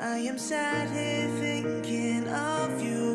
I am sat here thinking of you.